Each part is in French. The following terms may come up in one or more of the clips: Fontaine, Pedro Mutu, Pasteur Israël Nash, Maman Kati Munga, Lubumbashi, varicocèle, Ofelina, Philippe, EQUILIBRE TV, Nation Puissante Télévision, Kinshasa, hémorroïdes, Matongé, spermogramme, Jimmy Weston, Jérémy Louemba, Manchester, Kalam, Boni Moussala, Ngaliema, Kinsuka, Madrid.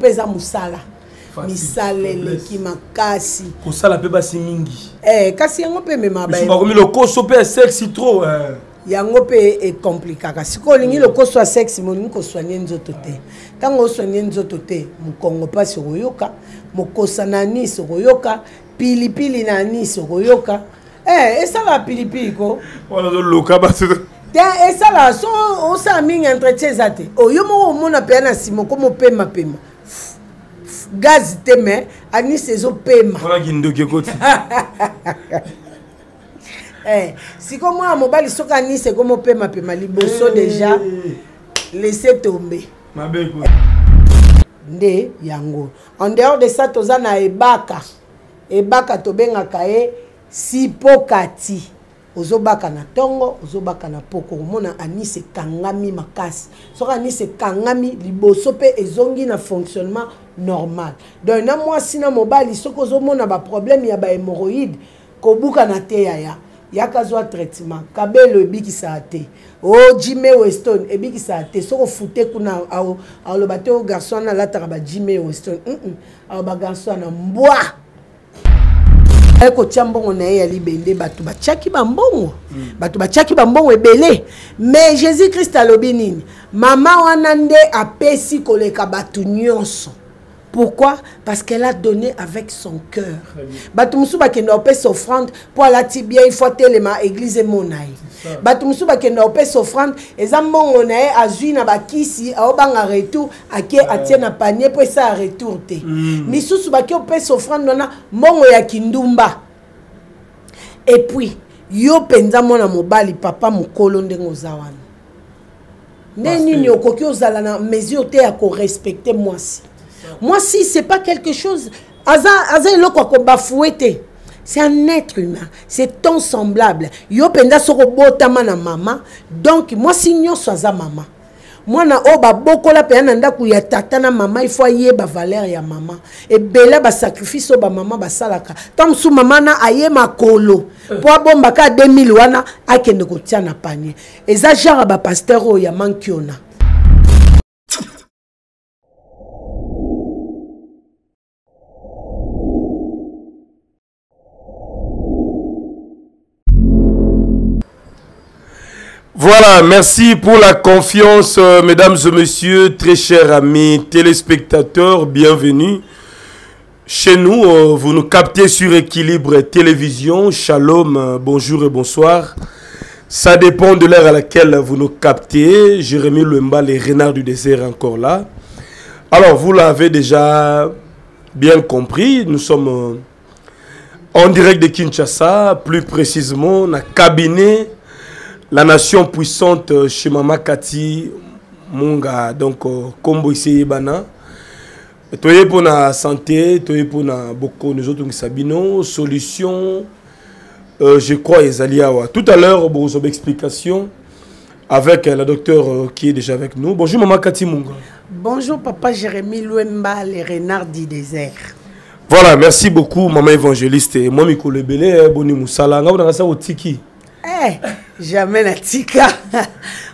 pesa musala misalele ki makasi kosala pe basi mingi eh kasi yango pe mema ba ba komi lokoso pe sexy trop yango pe e complicaka siko lingi lokoso a sexy moni ko soigner nzoto te tango soigner nzoto te mukongo pa se koyoka mokosa na ni se koyoka pilipili na ni se koyoka eh esala pilipili ko wala zo loka ba et ça là, on s'est mis entretien zate. Oh yo mo mon appel na Simon comme on paie ma paiement. Gaz tes mains, ani saison paiement. Voilà qui nous dégoûte. Eh, si comme moi mobile soka ani c'est comme on paie ma paiement liboso déjà laisser tomber. Ma belle quoi. Ndé yango. En dehors de ça tozana ebaka. Ebaka to bengaka e sipokati. Ozobaka na tongo, ozobaka na poko. Mona anise kangami makasi. Soka anise kangami liboso pe ezongi na fonctionnement normal. Donc na moi sina mobali soko zomona ba problème ya ba hémorroïdes kobuka na te ya. Ya kazwa traitement, kabelo ebiki sa te. O Jimmy Weston ebiki sa te. Soko fute kuna a lo bato garçon na lata ba Jimmy Weston. A ba garçon na mboa. Eko tiambongo na ye libende batu bachaki bambongo batu bachaki bambongo ebele mais Jésus Christ alobi nini maman wanande apesi koleka batu nyonso. Pourquoi? Parce qu'elle a donné avec son cœur. Batu musu bakenda opesa offrande pour la tibia il faut telema église monaï. Batu musu bakenda opesa offrande ezambongo na ye azui na bakisi aobanga retour ake atiena panier pour ça retour te. Misusu baki opesa offrande nona mongo ya kindumba. Et puis yo penza mona mobali papa mukolo ndengo zawana. Neni ni okoki ozala na mesure te ya ko respecter moi si. Moi, si c'est pas quelque chose, c'est un être humain, c'est ton semblable. Yo penda sorobo tama na maman, donc moi si nyo soza maman. Moi na oba boko la pe nanda ku ya tata na maman, il faut yé ba valeur ya maman. Et bela ba sacrifice oba maman ba salaka. Tam sou maman na ayé makolo. Po bomba ka 2000 wana akende ko tia na panier. Eza genre ba pasteur o ya mankiona. Voilà, merci pour la confiance, mesdames et messieurs, très chers amis téléspectateurs, bienvenue chez nous, vous nous captez sur Équilibre Télévision, shalom, bonjour et bonsoir, ça dépend de l'heure à laquelle vous nous captez, Jérémy Louemba, les renards du désert encore là, alors vous l'avez déjà bien compris, nous sommes en direct de Kinshasa, plus précisément, dans le cabinet La Nation Puissante chez Maman Kati Munga. Donc, combo ici, Bana. Toi pour la santé, toi pour la beaucoup nous autres qui s'abinons, solutions, je crois, les alliés. Tout à l'heure, vous avez explication avec la docteure qui est déjà avec nous. Bonjour, Maman Kati Munga. Bonjour, Papa Jérémy Louemba, les renards du désert. Voilà, merci beaucoup, Maman Évangéliste. Et moi, Miko Lebele, Boni Moussala. On a ça au Tiki. Eh! Jamais la tika.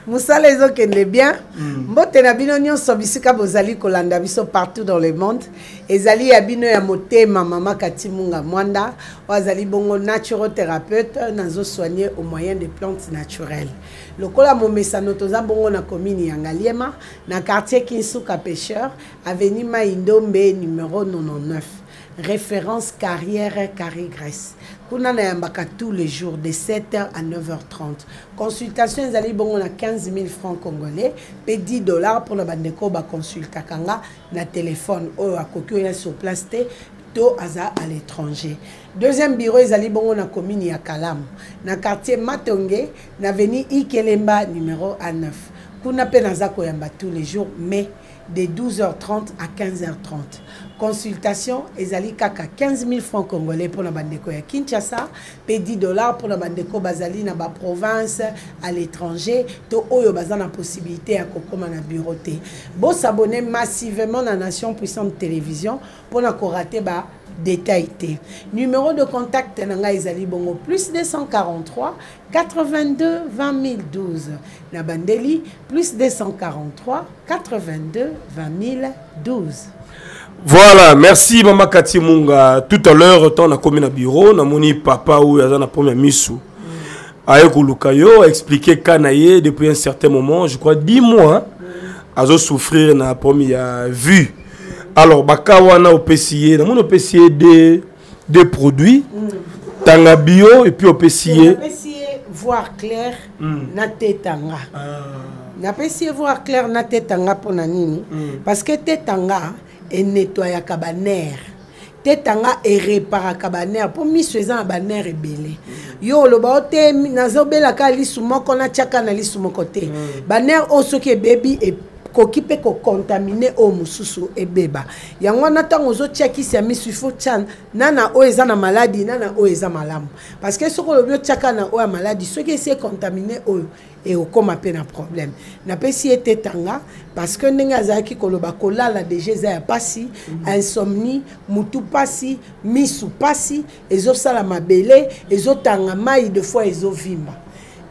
Moussala ezo kende bien. Mbote na bino nyon sobisika bozali kolanda biso partout dans le monde. Ezali ya bino ya motema Maman Kati Munga Mwanda. Wazali bongo naturothérapeute. Nazo soigner au moyen des plantes naturelles. Lokola momesa notoza bongo na commune ya Ngaliema. Na quartier Kinsuka Pêcheur. Avenue Maindombe numéro 99. Référence carrière Carigres. Kuna na yambaka tous les jours de 7h à 9h30. Consultation ezali bongo na 15 000 francs congolais, pe $10 pour na bandeko ba consulta kanga na téléphone oyo akoki oya sur place te to aza à l'étranger. Deuxième bureau ezali bongo na commune ya Kalam, na quartier Matongé, na avenue Ikelemba numéro 9. Kuna pe naza ko yamba tous les jours mais de 12h30 à 15h30. Consultation, ezali kaka 15 000 francs congolais pour la bandeko ya Kinshasa, pe $10 pour la bandeko bazali na ba province à l'étranger, to oyo bazana la possibilité à kokoma na bureau te. Bon s'abonner massivement na Nation Puissante Télévision pour na korate ba détail te. Numéro de contact nanga ezali bongo plus 243 82 20 012 na bandeli plus 243 82 2012. Voilà, merci Maman Kati Munga. Tout à l'heure, on a commis un bureau, on a mon papa ou on a premier missou. Ayoko Lukayo a expliqué Kanaye depuis un certain moment, je crois 10 mois, azo souffrir na première vue. Alors bakawana au PCI, dans mon PCI des produits, tanga bio et puis au PCI voir clair na tetanga. Na PCI voir clair na tetanga pour nanini parce que tetanga est nettoya kabanaire. Tetanga et répara kabaner pour mis chez un banner et belé. Yo le baoté nazobe la kalisoumo qu'on a tchaka na lisoumo côté. Banner oso ke baby et kokipe ko contaminé au mususu et beba. Yangwana tangozo tchaki si ami suifo tchan nana oeza na maladie nana oeza malam. Parce que ce qu'on le bio tchaka na oa maladie ce qui s'est contaminé au et au comme à peine un problème. N'a pas si été tanga parce que n'engazaki kolobakola la DGZ passi, insomnie, mutu passi, misu passi, ezo salama belé, ezo tangamai deux fois ezo vima.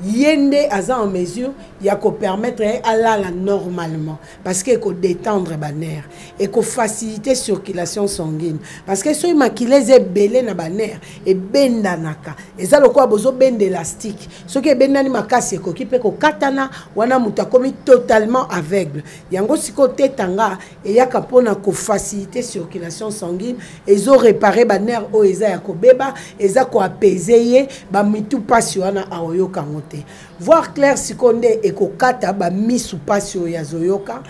Yende aza en mesure ya ko permettre à la normalement parce que ko détendre banner et ko faciliter circulation sanguine parce que soy maquilés et belé na banner et bendanaka et ça le quoi bozo ben d'élastique ce que benani makasi ko ki pe ko katana wana muta komi totalement aveugle yango siko tetanga et ya kapona ko faciliter circulation sanguine et zo réparer banner o eza ya ko beba eza ko apaiser ba mitu passion wana aoyo kango. Voir clair si qu'on est et kokata ba misu pasio ya zoyoka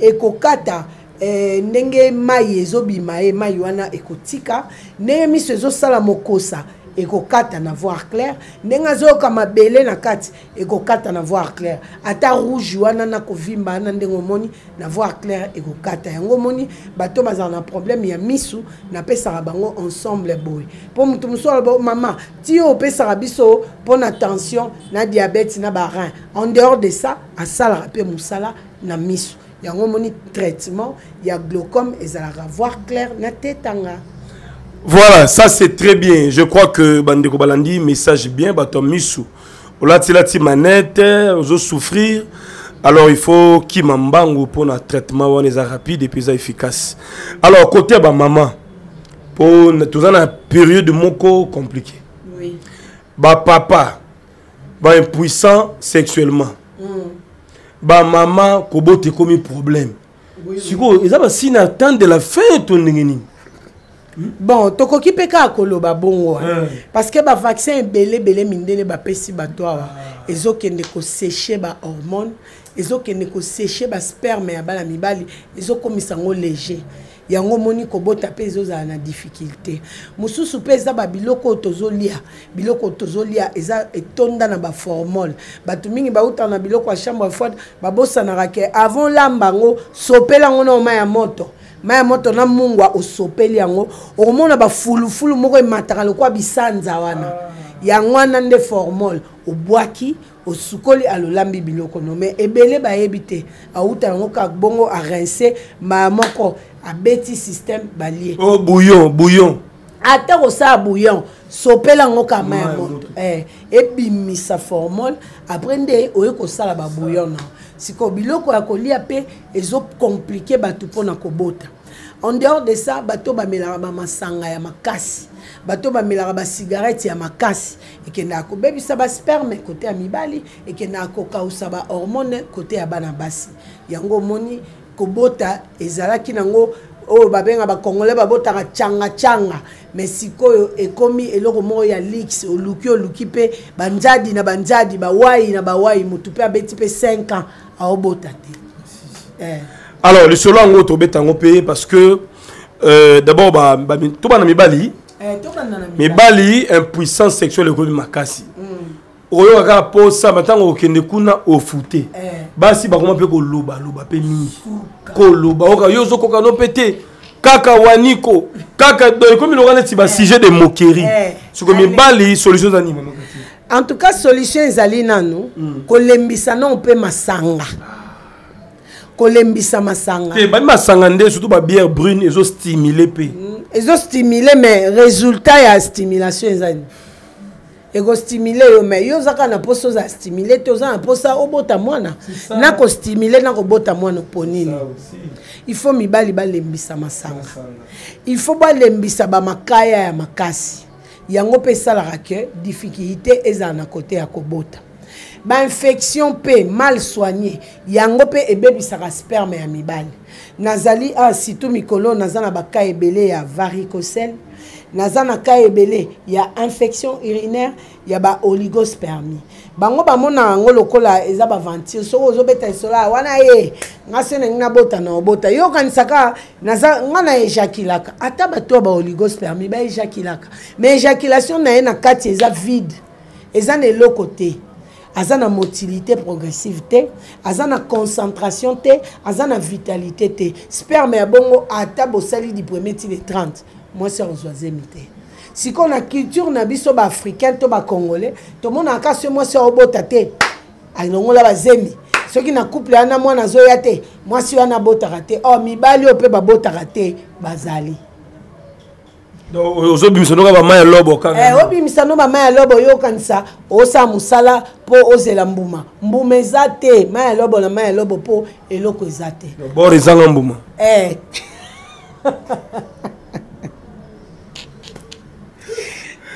et kokata ndenge mayezo bimae maywana ekotika ne misu zo sala mokosa et kokata na voir clair ndenga zoka mabele na kati et kokata na voir clair ata rouge wana na kovimba na ndengo moni na voir clair et kokata yango moni bato bazana problème ya misu na pesara bango ensemble boy pour mutu musolo ba mama ti o pesara biso pona tension na diabète na barin en dehors de ça a sala rapé musala na misu yango moni traitement ya glaucome ezala voir clair na tetanga. Voilà, ça c'est très bien. Je crois que Bandeko Balandi, message bien, Batom Missou. Olatilati manette, ozo souffrir. Alors il faut qu'il m'embangue pour un traitement rapide et puis efficace. Alors, côté ba maman, pour tout une période de moko compliquée. Oui. Ba papa, ba impuissant sexuellement. Ba maman, kobo te komi problème. Si vous attendez la fin de ton engine. Bon, toko ki peka koloba bongo parce que ba vaccin belé belé mindele ba pesi ba toa ezo kende ko sécher ba hormone ezo kende ko sécher ba sperme ya bala mibali ezo komisango léger yango moni ko bota pe ezo za na difficulté mususu pe za ba biloko tozolia eza etonda na ba formol batumingi ba uta na biloko a chambre froide ba bossa na rake avant lambango sopela ngona ma ya moto. Mais moto na mungwa osopeli yango hormone ba fulufulu moko emataka lokwa bisanza wana yango na nde formol obwaki osukoli alolambi biloko nome ebele ba ebite auta yango ka bongo a rincer ma moko abeti système balier oh bouillon ata ko sa bouillon sopela ngo ka ma moto ebimi sa formol après nde oyeko sala ba bouillon na si ko biloko ya kolia pe ezo compliqué bato pona kobota en dehors de ça bato ba melaka ba masanga ya makasi bato ba melaka ba cigarette ya makasi ekenda ko baby sa ba sperme côté ya mibali ekenda ko kausa ba hormone côté ya bana basi yango moni kobota ezalaki nango oh babenga ba congolais ba botaka changa mais sikoyo ekomi eloko moko ya lix oluki pe banjadi na banjadi ba wai mutu pe abeti pe 5 ans a obota te alors le solo ngo to betango pe parce que d'abord ba to bana mibali mibali impuissance sexuelle ekomi makasi oyo aka posa matango okende kuna ofute basi bakoma pe ko loba pe mingi ko loba oka yo zo koka no pété kaka waniko kaka do komi lo kana ti ba sujet de moquerie ce que mibali solutions anime en tout cas solution ezali nanu ko lembisa non pe masanga ko lembisa masanga te ba masanga nde surtout ba bière brune ezo stimuler pe ezo stimuler mais résultat ya stimulation ezali ego stimuler yo mais yo zaka na poso za stimuler toza na posa obota mwana na ko stimuler na ko bota mwana ponini il faut mibali balembisa masanga il faut balembisa ba makaya ya makasi yango pe salara ke difficulté eza na côté ya kobota ba infection pe mal soignée yango pe ebebisa ka sperme ya mibali nazali a situ mikolo nazana baka ebele ya varicocèle nazana ka ebele ya infection urinaire ya ba oligospermie bango ba mona yango lokola eza ba ventir so ozobeta isola wana ye ngasene nabota na obota yo kanisaka naza ngana ejaculaka ata bato ba oligospermie ba ejaculaka mais ejaculation na ye na kati eza vide eza ne lokote azana motilité progressivité azana concentration té azana vitalité té sperme ya bongo ata bosali du premier til 30 moi c'est en zoazemité si qu'on a culture na biso ba africain to ba congolais to mona ka ce moi c'est obota té alongola ba zemi ce qui na couple ana moi na zoya té moi si ana botara té oh mibali o pe ba botara té bazali donc ozobimisono ka ba maya lobo ka obimisono ba maya lobo yo kanisa osa musala po ozela mbuma mbuma ezate maya lobo na maya lobo po eloko ezate bor ezanga mbuma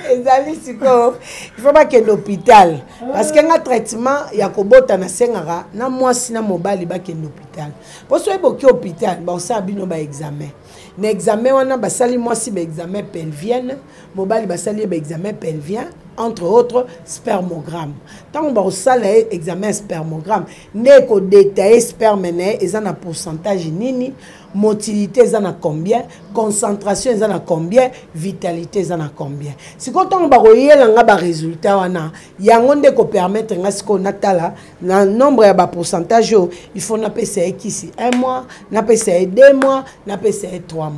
il faut pas que l'hôpital parce qu'il y a un traitement il y a kobota na sengara na mwasi na mobali ba ke l'hôpital pour soyez boki hôpital ba osa bino ba examen na examen wana ba sali mwasi ba examen pelvien mobali ba sali ba examen pelvien entre autres spermogramme tant ba osa la examen spermogramme ne ko détailler sperme na eza na pourcentage nini motilité eza na combien concentration eza na combien vitalité eza na combien si ko tant ba royela nga ba résultat wana yango nde ko permettre nga siko natala na nombre ya ba pourcentage il faut na pesa ekisi 1 mois na pesa 2 mois na pesa 3 mois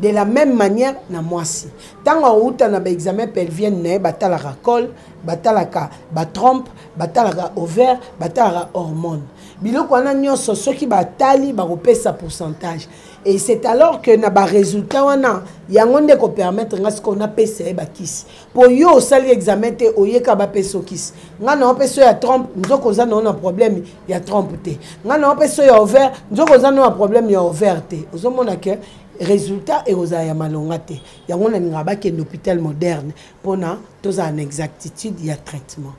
de la même manière na mwasi tant en route na ba examen pelvien na batala racole batala ka ba trompe batala ka ovaire batala hormone biloko wana nyoso soki batali ba kopesa pourcentage et c'est alors que na ba résultat wana yango nde ko permettre nga siko na pesa e ba kisi po yo sali examen te oyeka ba peso kisi nga na peso ya trompe nzoko za na problème ya trompe te nga na peso ya ovaire nzoko za na problème ya ovaire te ozomona ke résultat et aux ayamalongate. Il y a un hôpital moderne pour une exactitude, il y a traitement.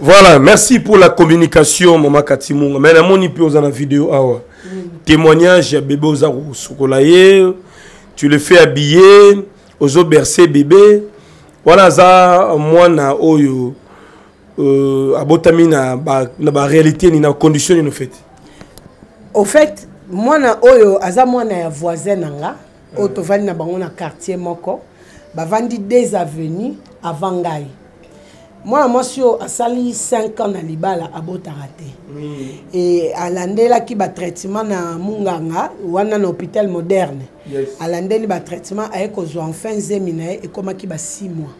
Voilà, merci pour la communication, Maman Kati Munga. Mais je vais vous vidéo. Témoignage à bébé aux soukolaye, tu le fais habiller, aux bercer bébé. Voilà, ça, moi, na réalité, na condition, na fait. Au fait, mwana oyo aza mwana ya voisin nanga otovali na bango na quartier moko bavandi des avenues avant ngai mwana mwasi oyo asali 5 ans na libala abotaka te et alandelaki ba traitement na Munganga wana na hôpital moderne alandeli ba traitement aye kozwa enfin zemi na ye ekomaki ba 6 mois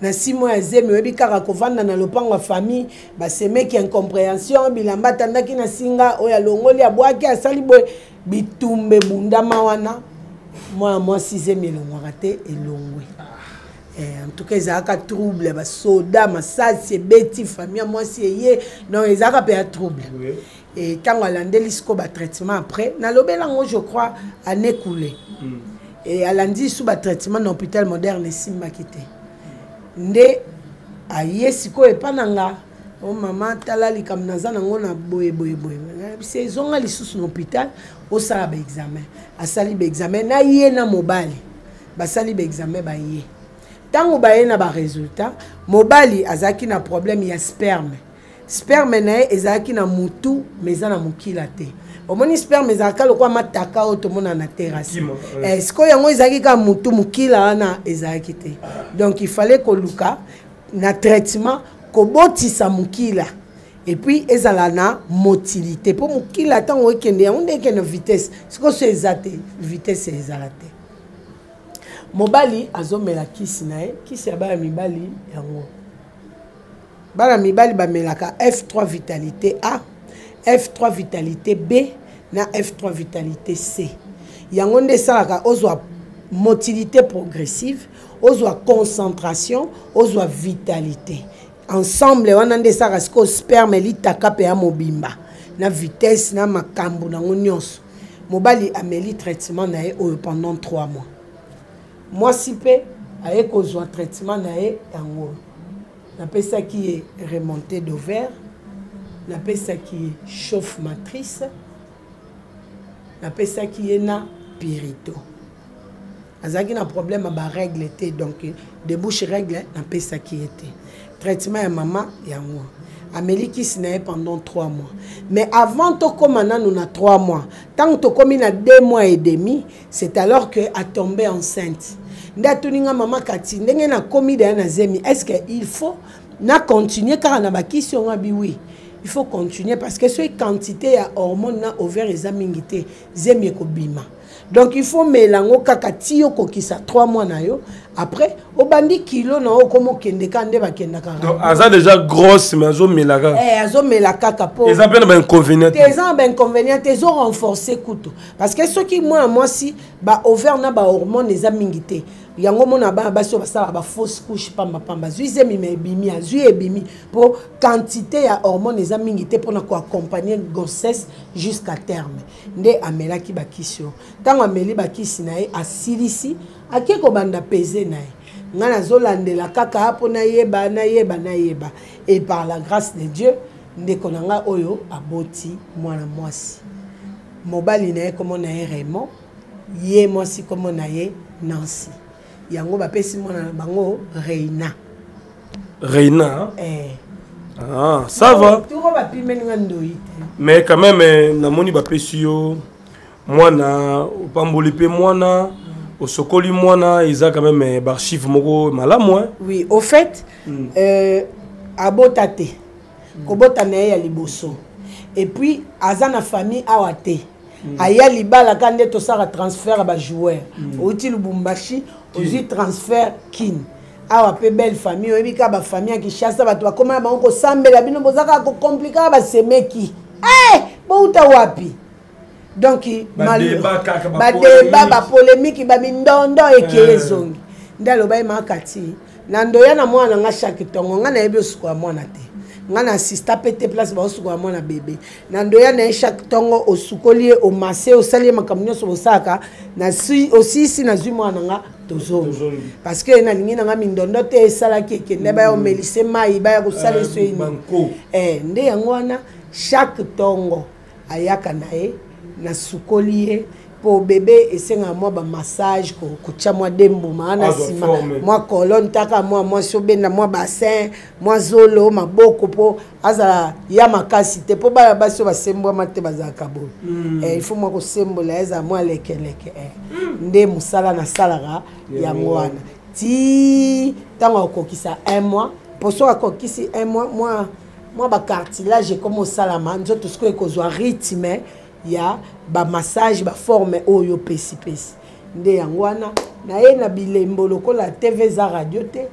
na 6 mois ya zemi oyebi kaka kovanda na lopango ya famille basemeki incompréhension bilamba atandaki na singa oyo alongoli abwaki asali boye bitumbe bundama wana mwasi zemi elongwaka te elongwe en tout cas ezalaka trouble basoda masasi ebeti famille ya mwasi eye non ezalaka mpe ya trouble ntango alandeli siko batraitement après nalobelango je crois anekule alandi so batraitement na hôpital moderne esimbaki te nde aye siko epananga o mama tala likam naza nango na boye sezonga lisusu na hôpital osala ba examen asali ba examen na ye na mobali basali ba examen ba ye ntango baye na ba résultat mobali azaki na problème ya sperme na ye ezalaki na mutu mais eza na mokila te omoni sperme ezalaka lokwa mataka oyo tomona na terrasse sikoyo yango ezalaki kaka mutu mokila wana ezalaki te donc il fallait koluka na traitement kobotisa mokila et puis ezala na motilité mpo mokila ntango okende yango nde ekende vitesse sikoyo so eza te vitesse ezala te mobali azomela kisi na ye kisi ya bana mibali yango bana mibali bamelaka F3 vitalité A F3 vitalité B na F3 vitalité C yango nde salaka ozwa motilité progressive, aux concentration, aux vitalité. Ensemble, on a des sarasco sperme litaka pe amobimba. Na vitesse na makambu na onions. Mobali ameli traitement nae pendant 3 mois. Moi si pe aye kozwa traitement nae yango. Na pesa qui est remontée d'ovaire, na pesa qui est chauffe matrice, na pesa qui est na pirito. Azaki na problème à ba règle était donc débouche règle na pesa qui était. Traitement à maman et à moi. Amélie qui s'est pendant 3 mois. Mais avant tout comme nous avons 3 mois. Tant que comme il a 2 mois et demi, c'est alors que a tombé enceinte. Ndatuninga maman Kati, ndengena komi de nazemi. Est-ce qu'il faut na continuer car na baki si on a bi oui. Il faut continuer parce que ce quantité à hormones na ovaire et zamingité zemi ko bima. Donc il faut mélanger kakati yo kokisa 3 mois na yo. Après, au bandi kilo na o komo kende kande ba kenda kara. Donc aza déjà grosse mais azo melaka. Eh azo melaka kapo. Ils appellent ben inconvénient. Ils ont renforcé couteau parce que ceux qui moi si ba ovaire na ba hormone eza mingité. Yango mona ba baso basala ba fausse couche pamba zuize mi mebimi azui ebimi pour quantité ya hormone eza mingité pour na ko accompagner grossesse jusqu'à terme. Ndé amela ki ba kisio. Tango ameli ba kisi na e asilisi akeko banda pesé nae ngana zolandela kaka apo na yeba et par la grâce de Dieu ndekonanga oyo aboti mwana mwasi mobali nae comme on a Raymond ye mwasi comme on a Nancy yango ba pesi mwana bango Reina eh ah ça va tu ko ba pimeninga ndoyi mais quand même namoni ba pesi yo mwana opamboli pe mwana au Sokoli Moana, ils ont quand même des chiffres malamouins. Oui, au fait, abotate, kobotanae ya liboso. Et puis, azana famille awate. Aya libala kande tosara transfert ba joueur. Outil Lubumbashi, outil transfert kin. Awa pe belle famille, oebika ba famille qui chasse ba toi comment ba onko sambe la bino bozaka ko compliquer ba semeki. Eh, bo uta wapi. Donc, débat, polémique, mindondo et qui est zongi. Ndaloba makati. Nandoya na mwana nga shakitongo nga na ebyo sukwa mwana te. Nga na sista pete place ba sukwa mwana bébé. Nandoya na shakitongo osukoli o masé o sali makamunyo so saka na si aussi si na zwi mwana nga tozo. Parce que na ningi nga mindondo te sala ki kende ba o melise mai ba ko sala so ini. Eh nde yangwana shakitongo ayaka nae. Na sukolié pour bébé et c'est un moi massage ko moi dembo maana sima moi colonne taka moi sobena moi bassin moi zolo maboko po azala ya makasi te po ba baso basembo mate bazaka bo eh il faut moi ko sembola eza moi lekeleke ndé musala na salara ya mwana ti tanga kokisa 1 mois pour so kokisi 1 mois moi ba cartilage comme au salama nzoto sko ekozwa rythme ya ba massage ba forme oyo pesi pesi nde yangwana na ye na bilembo lokola TV za radio te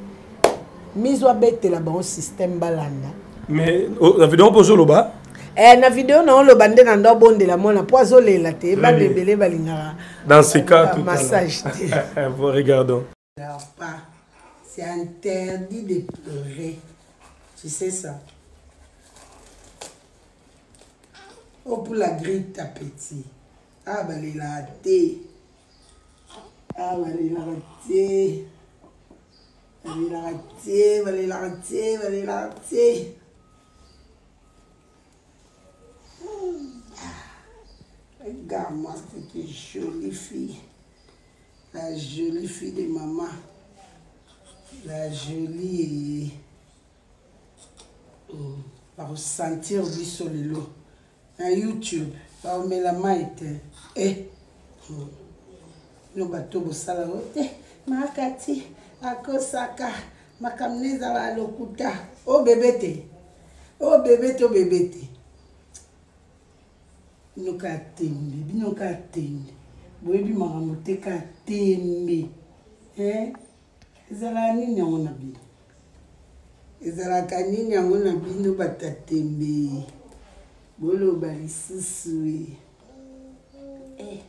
miso abete la bon système balanda mais la vidéo pozo loba eh na vidéo na on loba nde na ndo bondela mona pozo lela te ba bebele balinga dans ce cas tout massage vous regardons c'est interdit de pleurer tu sais ça. Oh, pour la grille tapétie. Ah, ben, il a raté. Ah, ben, il a raté. Il a raté, il a raté, il a raté. Regarde-moi cette jolie fille. La jolie fille de maman. La jolie... Oh, va ressentir du soleil. Un YouTube, par me la maïte. Eh, nous bateau bossalarote. Makati, akosaka, makamneza la lokuta. Oh bébé, oh bébé, oh bébé. Nous katembe, nous katembe. Boebi maramote katembe. Eh, ezala nini ngona bi. Ezala kanini ngona bi nous batatembe. Bolo bali sisui. Eh,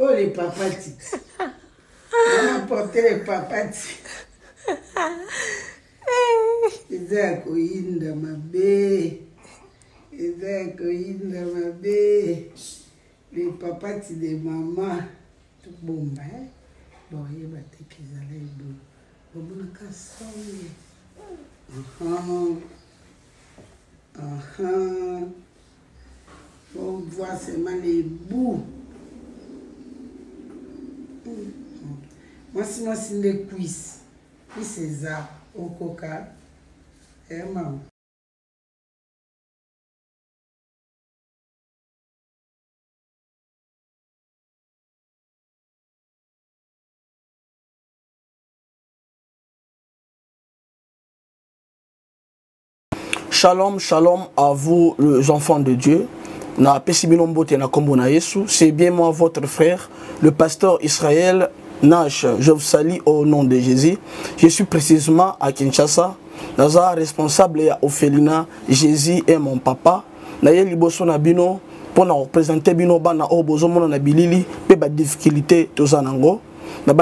Oh les papatiques. On a porté les papatiques. Les papatiques de maman. Tout bon, hein? Bon, il va te pieds à l'aide. Bon, on voit seulement les bouts. Moi, si moi, c'est les cuisses. Puis c'est ça, au coca. Et maman. Shalom, shalom à vous les enfants de Dieu. C'est bien moi votre frère, le pasteur Israël Nash. Je vous salue au nom de Jésus. Je suis précisément à Kinshasa. Je suis responsable à Ofelina. Jésus est mon papa. Je suis libre pour nous représenter les difficultés de Zanango. Ça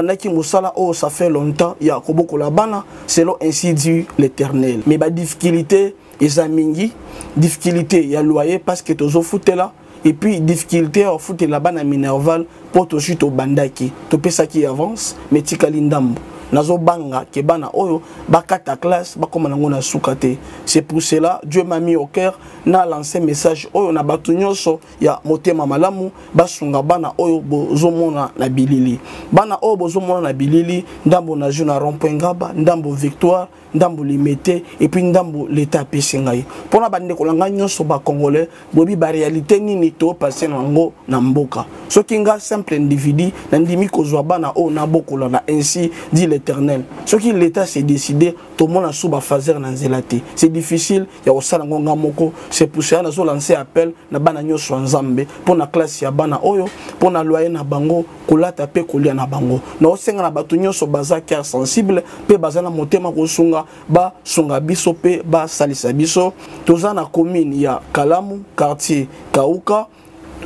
fait longtemps, il y a beaucoup de bana, selon ainsi dit l'Éternel. Mais la difficulté, ils ont mingi, difficulté, il y a loyer parce que tu as foutu là, et puis difficulté au foutu là-bas dans Minerval pour te chute au bandaki. Tu peux ça qui avance, mais tu calindam. Nazo banga ke bana oyo bakata classe bakoma nango na sukate. C'est pour cela Dieu m'a mis au cœur na lancé message oyo na batu nyonso ya motema malamu basunga bana oyo bozomona na bilili. Bana oyo bozomona na bilili ndambo na juna rompengaba ndambo victoire ndambo limité et puis ndambo l'état pesingai. Pona bande ko langa nyonso ba congolais bobi ba réalité nini to passer nango na mboka. So kinga simple individu ndimi kozwa bana oyo na bokola na ainsi dit Éternel. Ce qui l'État s'est décidé, tout le monde a sous la phase dans zélati. C'est difficile, il y a aussi un ngamoko. C'est pour cela que nous lancer appel na bananyo swanzambe pour la classe ya bana oyo, pour la loyer na bango, kola tape kolia na bango. Na osenga na batunyo so baza car sensible, pe baza na motema kosunga, ba sunga biso pe ba salisa biso. Toza na commune ya Kalam, quartier Kauka,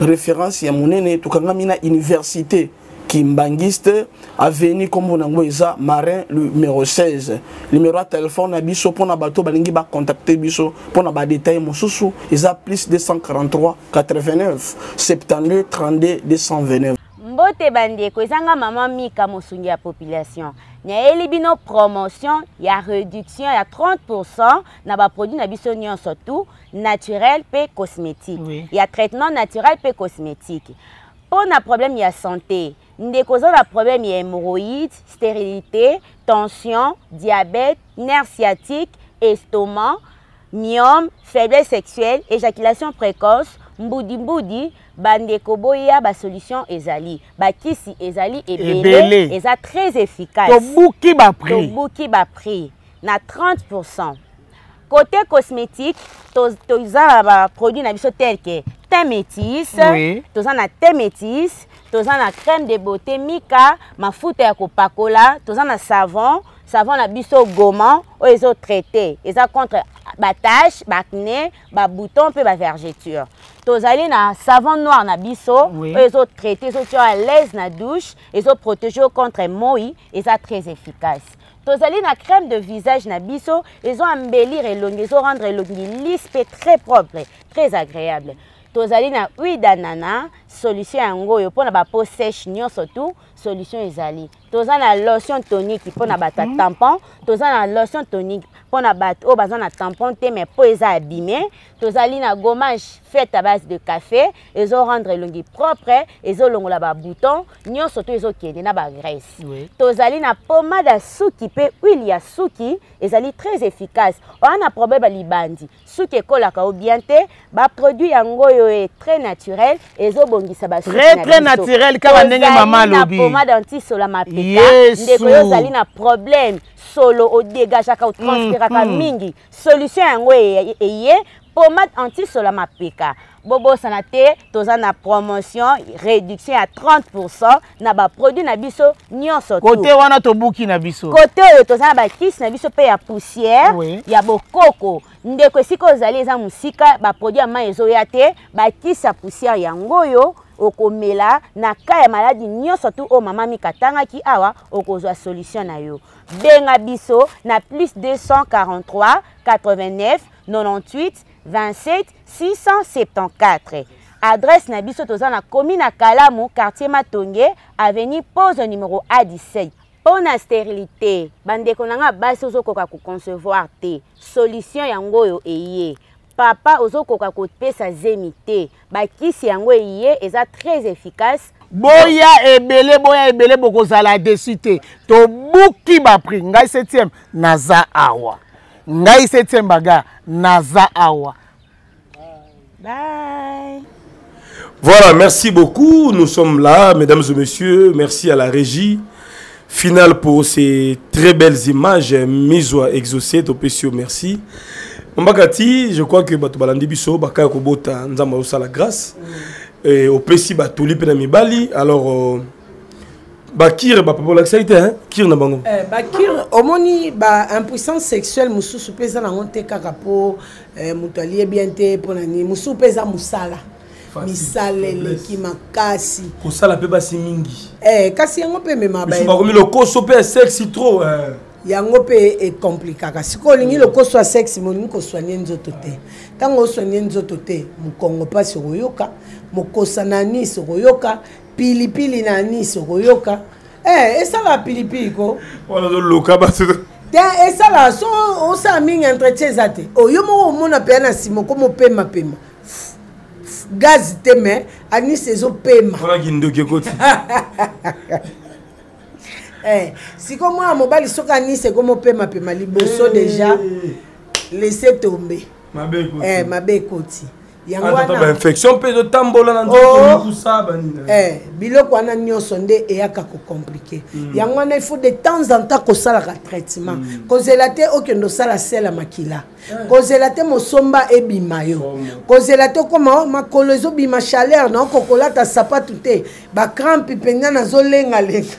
référence ya monene tukangamina université. Kimbangiste avenue comme on a isa marin numéro 16 numéro de téléphone na biso pona bato balingi ba contacter biso pona ba détail mosusu isa plus 243 89 72 32 229 mbote bandie ko zanga maman mika mosungi ya population nya elibino promotion ya réduction ya 30% na ba produit na biso nyonso tout naturel pe cosmétique ya traitement naturel pe cosmétique pour na problème ya santé. Nous avons des problèmes hémorroïdes, stérilité, tension, diabète, nerfs sciatiques, estomac, myome, faiblesse sexuelle, éjaculation précoce, mboudi-mboudi, bandekoboya, ba solution ezali. Ba kisi ezali ebele, eza très efficace. Tobouki ba prix. Tobouki ba prix. Na 30%. Côté cosmétique, nous avons des produits tels que thé métis, nous avons thé métis, nous avons crème de beauté Mika, ma foute à Copacola, nous avons savon, savon à biseau gommant, ils ont traité, ils ont contre battage, acné, bouton, peu vergeture. Nous avons un savon noir à biseau, ils ont traité, ils sont à l'aise dans la douche, ils ont protégé contre moï, ils sont très efficace. Tozali na crème de visage na biso, ils ont embellir et long, ils ont rendre longue lisse et très propre, très agréable. Tozali na huile d'ananas, solution yango pour na ba peau sèche nyonso tout, solution ezali. Tozali na lotion tonique pour na ba tampon, tozali na lotion tonique pour na ba o bazana tampon te mais peau eza abîmée. Tozali na gommage fait à base de café, ils ont rendre longue propre, ils ont longola ba bouton, nyonso tout ils ont kende na ba graisse. Tozali na pommade à souki pe huile ya souki, ezali très efficace. On a problème libandi, souki kola ka obienté, ba produit yango est très naturel et très naturel car on est maman lobby pommade anti solamapeka ndeko yozali na problème solo au dégage ka transpiraka mingi solution yango eye pommade anti solamapeka bobo sanate tozana promotion réduction à 30% na ba produit na biso nyonso côté wana tobuki na biso côté oyo tozana ba kiss na biso pe ya poussière ya bokoko ndeko siko zali za musika ba produit ama ezo ya te ba kiss ya poussière ya ngoyo okomela na ka ya maladie nyonso tu o mama mikatanga ki awa okozwa solution na yo benga biso na plus 243 89 98 27 674. Adresse na biso toza na commune à Kalam, quartier Matongé, avenue pose numéro A17. Pour la stérilité, bandeko nanga basi ozokoka ko concevoir té. Solution yango yo eye. Papa ozokoka ko pesa zemité. Ba kisi yango eye eza très efficace. Boya ebele bokozala desité. To buki ba pri ngai 7e naza awa. Ngai 7e baga naza awa. Bye. Voilà, merci beaucoup. Nous sommes là, mesdames et messieurs. Merci à la régie finale pour ces très belles images mises à exaucer. Merci. Maman Kati, je crois que Batubalandi Bisso, Baka Kobota, Nzamba Osa la grâce. Et Opesi Batuli Penamibali. Alors, Bakir, Bapapola, ça a été, hein? Kir Nabango. Bakir, Omoni, impuissance sexuelle, Moussou, Soupesa, Nangonte, Kakapo. Moutalier bien té pour l'année moussou pesa musala misale le qui makasi ko sala pe basi mingi kasi yango pe mema ba ba komi le koso pe sexy trop yango pe est compliqué kasi ko lingi le koso a sexy moni ko soigner nzoto te tango soigner nzoto te mukongo pa se koyoka mukosa nani se koyoka pilipili nani se koyoka ça va pilipili ko wala do loka ba et ça là, on s'est mis entre tes athées. Oh, yo mo mon apéana Simon, comme on paie ma paiement. Gaz tes mains, Annie ses au paiement. Voilà qui nous dégoûte. Si comme moi, mon bal, so qu'Annie c'est comme on paie ma paiement, liboso déjà laissez tomber. Ma belle côte. Ma belle côte. Yango infection peut de tambola na ndoto tout ça banina biloko wana nyoso nde eyaka ko compliqué yango wana il faut de temps en temps ko sala ka traitement kozelate okendo sala sela makila kozelate mosomba ebima yo kozelate koma makolo ezo bima chaleur na kokola ta sapatu te ba crampe penya na zo lenga lenga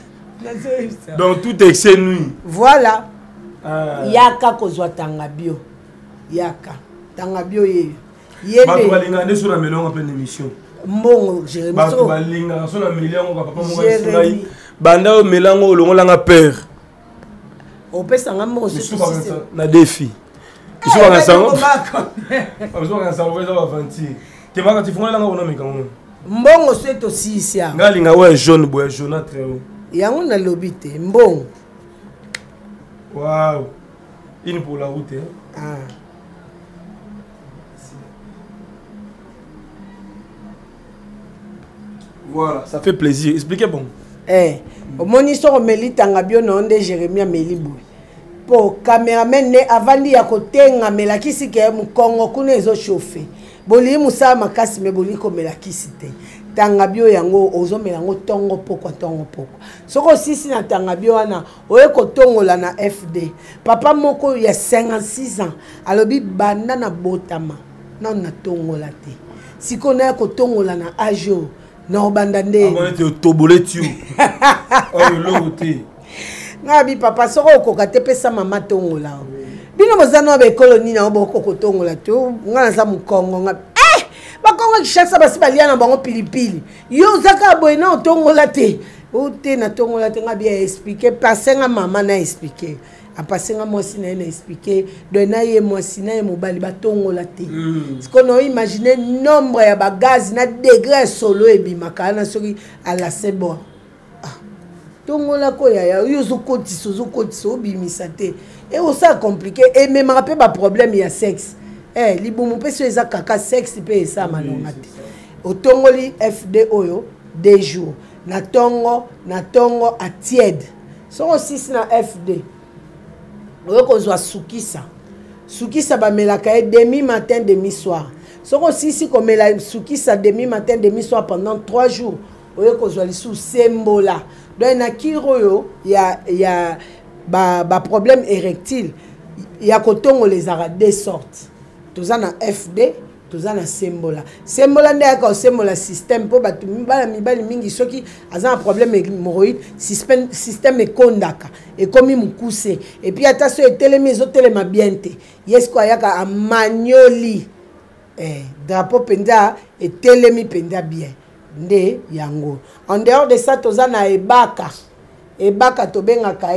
donc tout excès nuit voilà yaka kozwa tanga bio yaka tanga bio ye Voilà, ça fait plaisir. Expliquez bon. Mon histoire Mélie Tangabio non de Jérémy Amélibou. Pour caméraman né avant d'y a côté ngamela kisi ke mukongo kuna ezo chauffer. Boli musa makasi me boli ko melakisi te. Tangabio yango ozo melango tongo poko tongo poko. Soko sisi na tangabio wana oye ko tongo la na FD. Papa moko ya 56 ans alobi banda na botama. Non na tongo la te. Si kona ko tongo la na ajo non, bandandé. On était au toboletio. Oh, l'auté. Nabi papa, soro kokate pesa mama tongola. Bino mozano be koloni na oboko kotongola to. Ngana sa mukongo nga. Bakongo kishasa basi balia na bango pilipili. Yo zaka boy na tongola te. Ote na tongola te nga bien expliquer, passer nga mama na expliquer. A passer nga moi si na expliquer, dona ye moi si na mobali ba tongola te. Ce qu'on a imaginé nombre ya bagaz na degré solo e bimaka na sori à la sebo. Tongola ko ya yo zokoti so bimisa te. Et o ça compliqué et même rappel ba problème ya sexe. Libomo pe so eza kaka sexe pe ça malonga te. O tongoli FD oyo 2 jours. Na tongo a tiède. Son 6 na FD. Oyokozwa sukisa. Sukisa ba melaka demi matin demi soir. Soko sisi ko mela sukisa demi matin demi soir pendant 3 jours. Oyokozwa lisu sembola. Donc na kiroyo ya ba problème érectile. Ya kotongo les ara des sortes. Tozana FD toza na sembola sembola ndeko sembola système po batu mbala mibali mingi soki aza un problème hémorroïde système ekondaka ekomi mukuse et puis ata so etelemi ezotelema bien te yes ko yaka a manioli drapeau penda etelemi penda bien nde yango en dehors de ça toza na ebaka ebaka tobengaka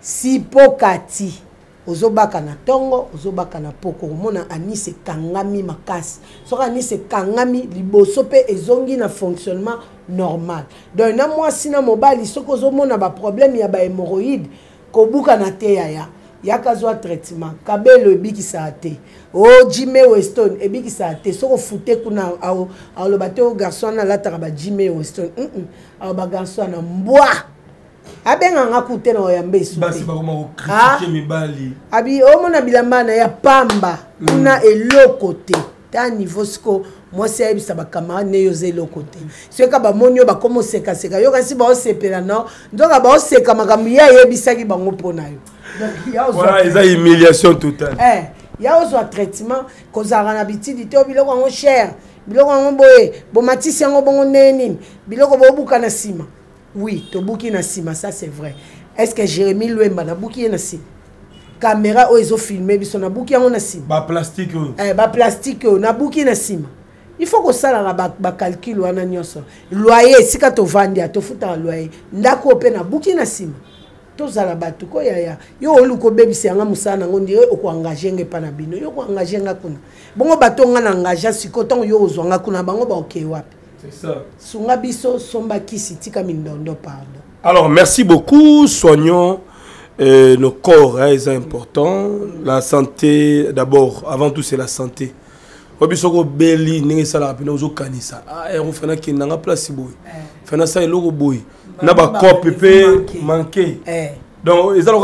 sipokati ozobaka na tongo ozobaka na poko mona anise kangami makasi soka anise kangami liboso pe ezongi na fonctionnement normal donc na mwasi na mobali soko zomona ba problème ya ba hémorroïdes kobuka na te ya yakazwa traitement kabelo ebikisa te o jime weston ebikisa te soko fute kuna au le bateau garçon na la taraba jime weston au ba garçon na mboa abenga ngakuté na oyambe soupe basi ba koma critiquer mibali abi o mona bilamba na ya pamba kuna elokote ta niveau sco moi c'est ebisa ba camarade ne yose elokote seka ba monyo ba komo seka seka yo kasi ba osepela non donc ba oseka makambu ya ebisa ki bango pona yo donc ya voilà esa humiliation totale ya oso traitement kozara na habitude te biloko ngo cher biloko ngo boye bo matisi ngo bongo neni biloko bo buka na sima. Oui, Tobuki Nassima, ça c'est vrai. Est-ce que Jérémy Louemba n'a bouqué Nassima? Caméra où ils ont filmé, ils ont bouqué Nassima. Bah plastique. Bah plastique, n'a bouqué Nassima. Il faut que ça la calcule ou ananios. Loyer, si quand on vend, tu fous un loyer. N'a coupé n'a bouqué Nassima. Tous à la battu quoi yaya. Yo oluko baby c'est un musa na ngondi yo ko engager nge panabino yo ko engager ngakuna. Bongo batonga na engager sikoton yo ozwanga kuna bango ba OK wapi. C'est ça. Alors, merci beaucoup. Soignons nos corps, c'est important. La santé, d'abord, avant tout, c'est la santé. Donc, ils ont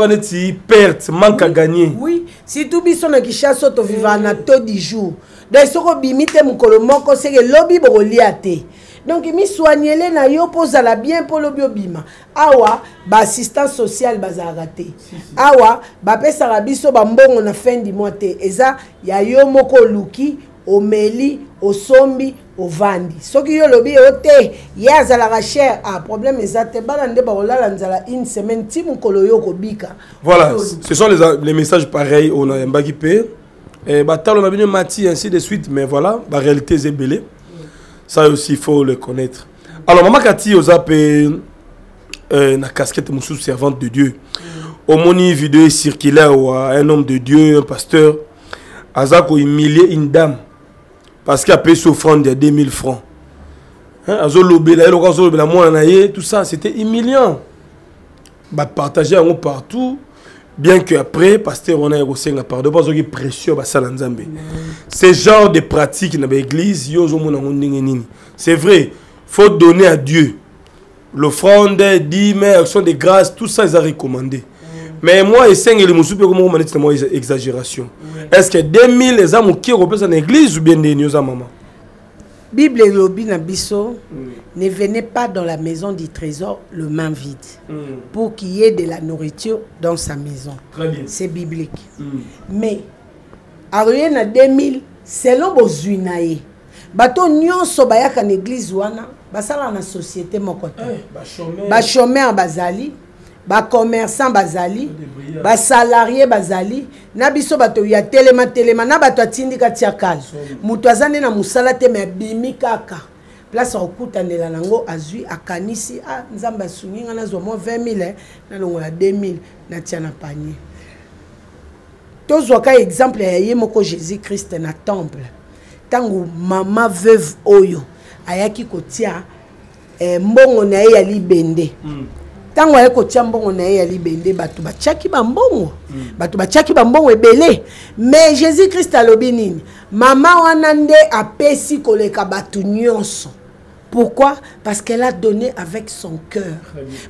une perte, manque à gagner. Oui, si tout le monde qui chasse, tu vivais à taux de jour. Donc, si tu as un peu c'est que lobby est donc, ils soignent les gens pour la bien pour le biobima. Awa, l'assistance sociale est ratée. Awa, on a fin du mois. Et ça, il y a des gens qui ont meli, au sombi, au vandi. Ce qui est le lobby, il y a des cher. Ah, problème, c'est que tu une semaine, tu as. Voilà, ce sont les messages pareils. On a un baggy père. On a bien mati ainsi de suite, mais voilà, la réalité est belle. Ça aussi, il faut le connaître. Alors, Maman Kati, vous avez une casquette moussou servante de Dieu. Au moni vidéo circulaire, un homme de Dieu, un pasteur, Azako humilié une dame parce qu'il a payé offrande de 2000 francs. Tout ça, c'était humiliant. Partagé partout. Bien qu'après, pasteur, on a eu un pardon, parce que précieux, ce genre de pratiques dans l'église, c'est vrai, il faut donner à Dieu. L'offrande, dîmes, actions de grâce, tout ça, ils ont recommandé. Mais moi, je sais que les moussous, comment c'est une exagération. Est-ce que 2000, les hommes qui représentent l'église ou bien des nios à maman? Bible et lobby Nabiso, ne venez pas dans la maison du trésor le main vide pour qu'il y ait de la nourriture dans sa maison. C'est biblique. Mais, à rien à 2000, selon Bozuinae, bato nyon sobayaka en église ouana, basala na société mokoto. Ba chômeur bazali, ba commerçant bazali, ba salarié bazali, nabiso bato ya telema na bato atindika tiakal. Mutu azane na musala te me bimikaka. Place au koutanela nango azui akanisi a nzamba suninga na zo mo 20000 na longola 2000 na tiana panier. Tozoka exemple ya yemoko Jésus-Christ na temple. Tango mama veuve oyo ayaki kotia mbongo na ye ya libende. Tango ayeko tia mbongo na ye ya libende bato bachaki bambongo. Bato bachaki bambongo ebele. Mais Jésus-Christ alobi nini? Maman wana nde apesi koleka bato nyonso. Pourquoi? Parce qu'elle a donné avec son cœur.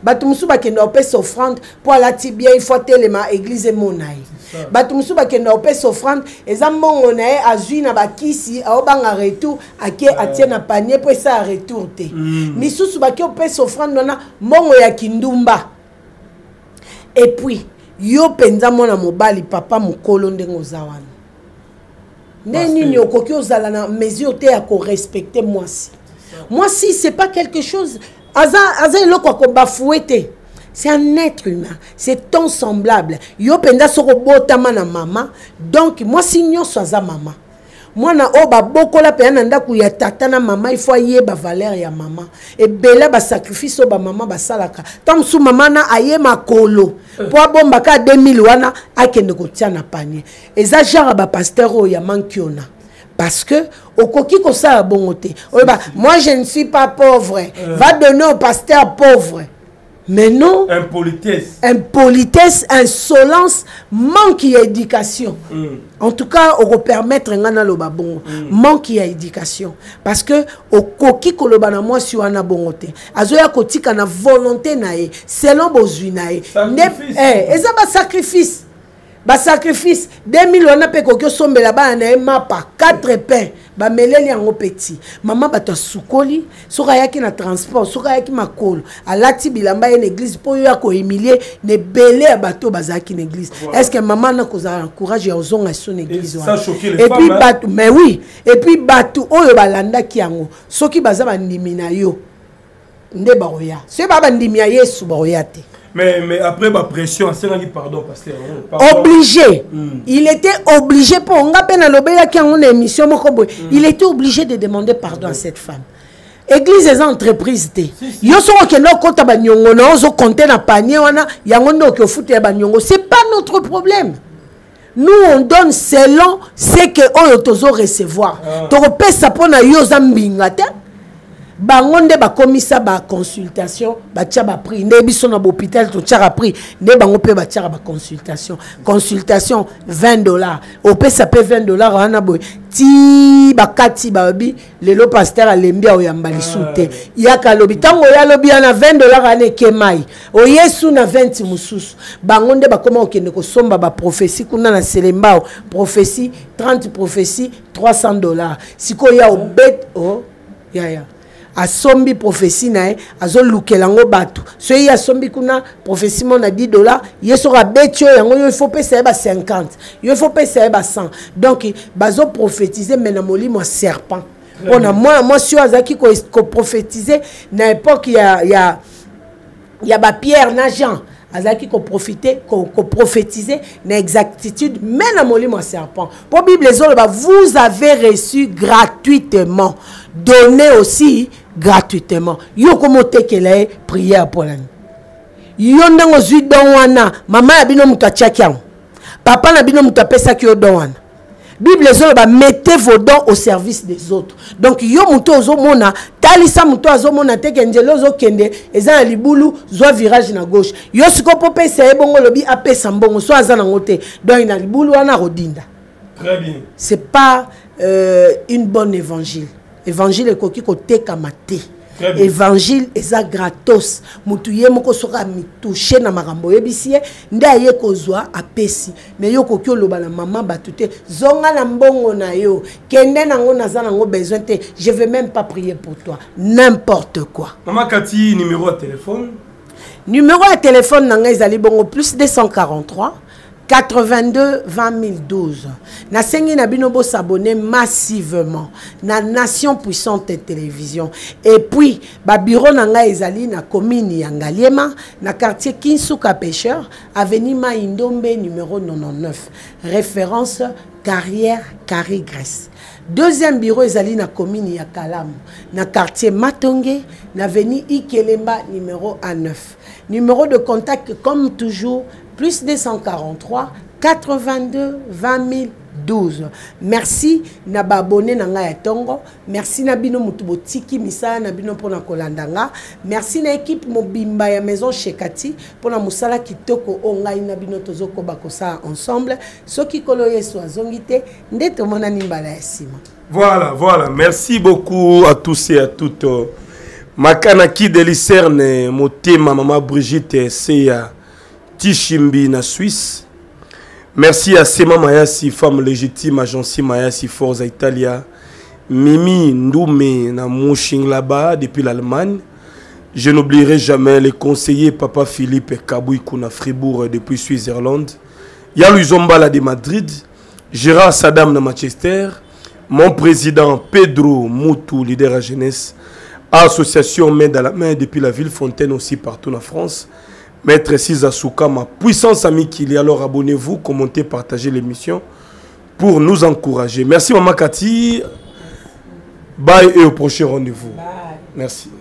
Bato musu bakenda opesa offrande pour la tibia il faut telema église monaye. Bato musu bakenda opesa offrande ezambongo na ye azui na bakisi aobanga retour ake atie na panier pour ça retour te. Misusu baki opesa offrande nona mbongo ya kindumba. Et puis yo penza mona mobali papa mukolo ndengo zawana. mesure de respecter moi si. Moi si c'est pas quelque chose. C'est un être humain, c'est ton semblable. Yo penda soko botama na maman. Donc moi si nyoso aza maman. Moi na oba bokola pe nanda ku ya tata na maman, il faut yé ba valeur ya maman. Et bela ba sacrifice oba maman ba salaka. Tam sou maman na ayé makolo. Po bomba ka 2000 wana akende ko tia na panier. Eza genre ba pasteur o ya mankiona. Parce que au coquille ko sa bongoté. Moi je ne suis pas pauvre. Va donner au pasteur pauvre. Mais non, impolitesse, insolence, manque d'éducation. En tout cas, on va permettre manque d'éducation. Parce que, au coquille, on va dire, moi, je suis en abonnoté. On a volonté, selon vos unis. Et ça, c'est un sacrifice. Ba sacrifice 2000 on a pe kokyo sombela ba na mapa 4 pains ba meleli yango petit maman ba to sukoli soka yaki na transport soka yaki makolo alati bilamba en église po yo ko humilier ne belé bato bazaki na église. Est-ce que maman na kozala courage ya ozonga son église wa et puis bato mais oui et puis bato oyo balanda ki yango soki bazaba ndimi na yo nde ba oya so ba bandimi ya Yesu ba oya te. Mais après ma pression, c'est là dit pardon, pasteur. Obligé. Il était obligé pour on a peine à l'obéir qui en émission. Il était obligé de demander pardon à cette femme. Église et entreprise. C'est pas notre problème. Nous on donne selon ce que on doit recevoir. Donc on paie ça pour na yozambingate. Bangonde ba komisa ba consultation ba tia ba prix ne biso na hôpital to tia prix ne bango pe ba tia ba consultation $20 au pe ça pe $20 wana boy ti ba kati ba bi le lo pasteur a lembia o yambali soute ya ka lobi tango ya lobi na $20 ane kemai o yesu na 20 mususu bangonde ba koma okende ko somba ba prophétie kuna na selembao prophétie 30 prophétie $300 siko ya obet o ya ya a sombi prophétie nae azo lukelango bato so ya sombi kuna prophétie mon a $10 yesora betio yango yo faut payer ça ba 50 yo faut payer ça ba 100 donc bazo prophétiser mais na molimo serpent on a moi sur azaki ko prophétiser na époque il y a ba Pierre na Jean azaki ko profiter ko prophétiser na exactitude mais na molimo serpent pour Bible zo ba vous avez reçu gratuitement donné aussi gratuitement. Yo komote kele prière pour l'année. Yo nango zui don wana. Maman abino mouta tchakian. Papa abino mouta pesa ki yo don wana. Bible zo ba mettez vos dons au service des autres. Donc yo mouto ozo mona. Talisa mouto ozo mona teke njelo zo kende. Ezan alibulu zo virage na gauche. Yo siko po pesa ebongo lobi ape sambongo. So azan angote. Donc ina alibulu wana rodinda. Très bien. C'est pas une bonne évangile. Évangile est coquille côté kamaté. Évangile est gratos. Moutouye moko soka mi touché na marambo yebisié ndaye kozwa apesi. Mais yo kokyo loba na maman batute zonga na mbongo na yo. Kende nango naza nango besoin te. Je vais même pas prier pour toi. N'importe quoi. Maman Kati numéro à téléphone. Numéro à téléphone nanga ezali bongo plus 243 82 20 012. Nasengi na binobo s'abonner massivement na Nation Puissante Télévision et puis ba bureau nanga ezali na commune ya Ngaliema na quartier Kinsuka pêcheur avenue Maindombe numéro 99 référence carrière Carigres. Deuxième bureau ezali na commune ya Kalam na quartier Matongé na avenue Ikelemba numéro 9. Numéro de contact comme toujours plus 243 82 20 012. Merci naba abonné nanga ya tongo. Merci nabino mutubo tiki misa nabino pona kolandanga. Merci na équipe mobimba ya maison Shekati pona musala kitoko onga inabino tozo kobako ça ensemble. Soki kolo yesu azongite ndeto mona nimbala ya sima. Voilà. Merci beaucoup à tous et à toutes. Makanaki de Lucerne motema maman Brigitte Seya Tichimbi na Suisse. Merci à Sema Mayasi, femme légitime, agence Mayasi Forza Italia. Mimi Ndoume na Mouching là-bas depuis l'Allemagne. Je n'oublierai jamais les conseillers Papa Philippe et Kabouikou na Fribourg depuis Suisse-Irlande. Yaluzomba là de Madrid. Gérard Saddam de Manchester, mon président Pedro Mutu, leader à jeunesse, association main dans la main depuis la ville Fontaine aussi partout en France. Maître Siza Souka, ma puissance amie qu'il est, alors abonnez-vous, commentez, partagez l'émission pour nous encourager. Merci Maman Kati. Bye et au prochain rendez-vous. Merci.